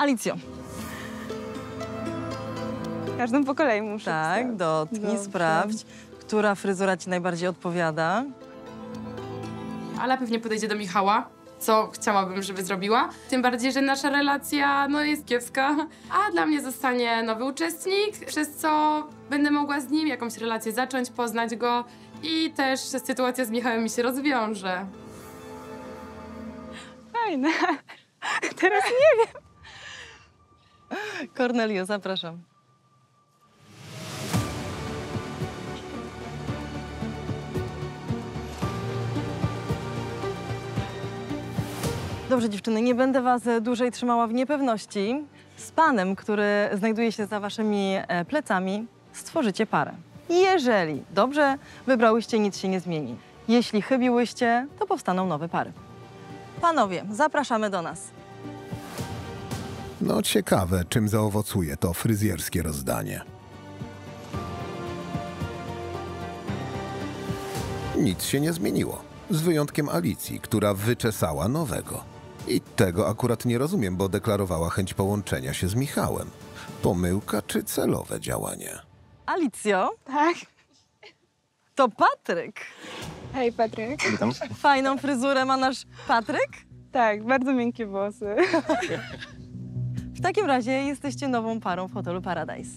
Alicjo. Każdą po kolei muszę. Tak, dotknij, sprawdź, która fryzura ci najbardziej odpowiada. Ala pewnie podejdzie do Michała, co chciałabym, żeby zrobiła. Tym bardziej, że nasza relacja no, jest kiepska. A dla mnie zostanie nowy uczestnik, przez co będę mogła z nim jakąś relację zacząć, poznać go i też sytuacja z Michałem mi się rozwiąże. Fajne. Teraz nie wiem. Kornelio, zapraszam. Dobrze, dziewczyny, nie będę was dłużej trzymała w niepewności. Z panem, który znajduje się za waszymi plecami, stworzycie parę. Jeżeli dobrze wybrałyście, nic się nie zmieni. Jeśli chybiłyście, to powstaną nowe pary. Panowie, zapraszamy do nas. No ciekawe, czym zaowocuje to fryzjerskie rozdanie. Nic się nie zmieniło, z wyjątkiem Alicji, która wyczesała nowego. I tego akurat nie rozumiem, bo deklarowała chęć połączenia się z Michałem. Pomyłka czy celowe działanie? Alicjo? Tak? To Patryk. Hej, Patryk. Witam. Fajną fryzurę ma nasz Patryk? Tak, bardzo miękkie włosy. W takim razie jesteście nową parą w Hotelu Paradise.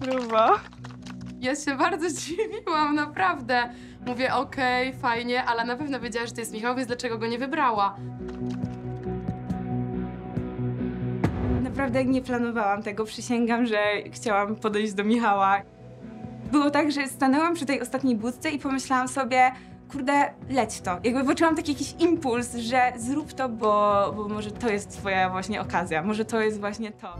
Próba. Ja się bardzo dziwiłam, naprawdę. Mówię, okej, fajnie, ale na pewno wiedziała, że to jest Michał, więc dlaczego go nie wybrała? Naprawdę nie planowałam tego, przysięgam, że chciałam podejść do Michała. Było tak, że stanęłam przy tej ostatniej budce i pomyślałam sobie, kurde, leć to. Jakby poczułam taki jakiś impuls, że zrób to, bo może to jest twoja właśnie okazja, może to jest właśnie to.